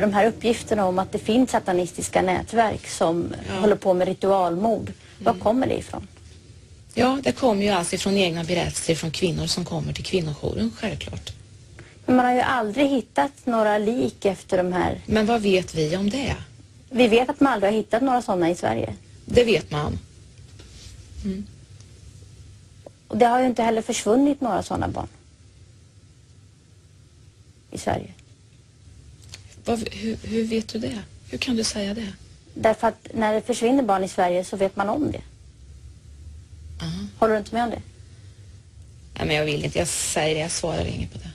de här uppgifterna om att det finns satanistiska nätverk som håller på med ritualmord. Var kommer det ifrån? Ja, det kommer ju alltså från egna berättelser från kvinnor som kommer till kvinnojouren, självklart. Men man har ju aldrig hittat några lik efter de här... Men vad vet vi om det? Vi vet att man aldrig har hittat några sådana i Sverige. Det vet man. Mm. Och det har ju inte heller försvunnit några sådana barn i Sverige. Hur vet du det? Hur kan du säga det? Därför att när det försvinner barn i Sverige så vet man om det. Håller du inte med om det? Nej, men jag vill inte. Jag säger det, jag svarar inget på det.